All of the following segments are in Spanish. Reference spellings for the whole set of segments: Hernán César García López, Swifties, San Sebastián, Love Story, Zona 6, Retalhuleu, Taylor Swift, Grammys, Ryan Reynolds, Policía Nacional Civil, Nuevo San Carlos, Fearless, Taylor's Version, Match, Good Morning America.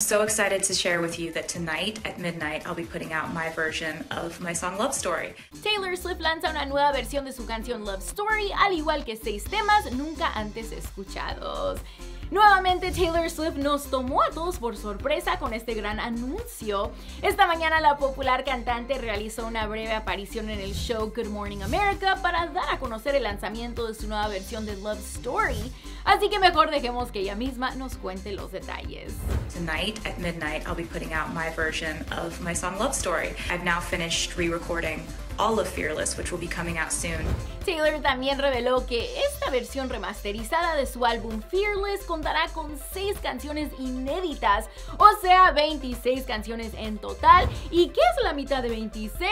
So excited to share with you that tonight at midnight I'll be putting out my version of my song Love Story. Taylor Swift lanza una nueva versión de su canción Love Story, al igual que 6 temas nunca antes escuchados. Nuevamente Taylor Swift nos tomó a todos por sorpresa con este gran anuncio. Esta mañana la popular cantante realizó una breve aparición en el show Good Morning America para dar a conocer el lanzamiento de su nueva versión de Love Story, así que mejor dejemos que ella misma nos cuente los detalles. Tonight at midnight I'll be putting out my version of my song Love Story. I've now finished re-recording all of Fearless, which will be coming out soon. Taylor también reveló que esta versión remasterizada de su álbum Fearless contará con 6 canciones inéditas, o sea, 26 canciones en total. ¿Y qué es la mitad de 26?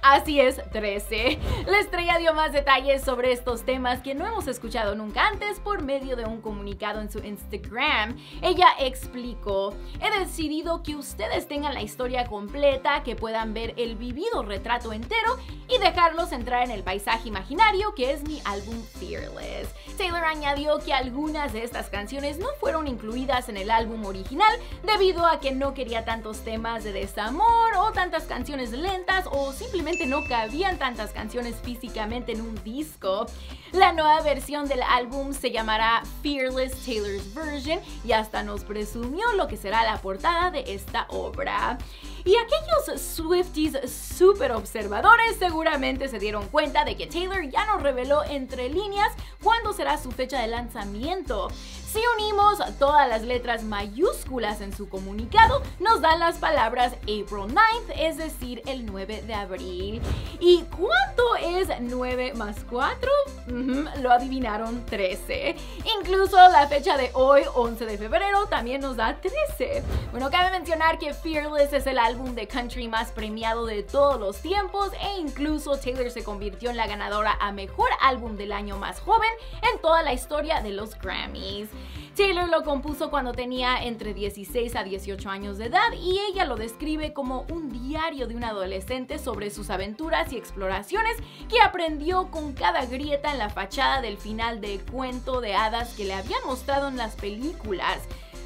Así es, 13. La estrella dio más detalles sobre estos temas que no hemos escuchado nunca antes por medio de un comunicado en su Instagram. Ella explicó: "He decidido que ustedes tengan la historia completa, que puedan ver el vivido retrato entero y dejarlos entrar en el paisaje imaginario que es mi álbum Fearless". Taylor añadió que algunas de estas canciones no fueron incluidas en el álbum original debido a que no quería tantos temas de desamor o tantas canciones lentas, o simplemente no cabían tantas canciones físicamente en un disco. La nueva versión del álbum se llamará Fearless Taylor's Version y hasta nos presumió lo que será la portada de esta obra. Y aquellos Swifties súper observadores seguramente se dieron cuenta de que Taylor ya nos reveló entre líneas cuándo será su fecha de lanzamiento. Si unimos todas las letras mayúsculas en su comunicado, nos dan las palabras April 9th, es decir, el 9 de abril. ¿Y cuánto es 9 más 4? Lo adivinaron, 13. Incluso la fecha de hoy, 11 de febrero, también nos da 13. Bueno, cabe mencionar que Fearless es el álbum de country más premiado de todos los tiempos, e incluso Taylor se convirtió en la ganadora a mejor álbum del año más joven en toda la historia de los Grammys. Taylor lo compuso cuando tenía entre 16 a 18 años de edad, y ella lo describe como un diario de un adolescente sobre sus aventuras y exploraciones que aprendió con cada grieta en la fachada del final del cuento de hadas que le habían mostrado en las películas.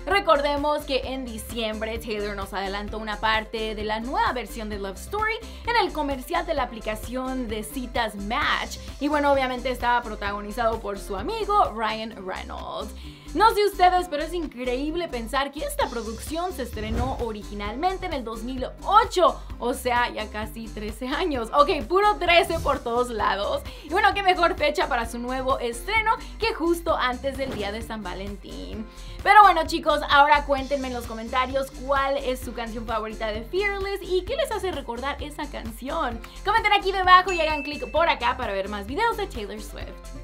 Recordemos que en diciembre Taylor nos adelantó una parte de la nueva versión de Love Story en el comercial de la aplicación de citas Match, y bueno, obviamente estaba protagonizado por su amigo Ryan Reynolds. No sé ustedes, pero es increíble pensar que esta producción se estrenó originalmente en el 2008, o sea, ya casi 13 años. Ok, puro 13 por todos lados. Y bueno, qué mejor fecha para su nuevo estreno que justo antes del día de San Valentín. Pero bueno, chicos, ahora cuéntenme en los comentarios cuál es su canción favorita de Fearless y qué les hace recordar esa canción. Comenten aquí debajo y hagan clic por acá para ver más videos de Taylor Swift.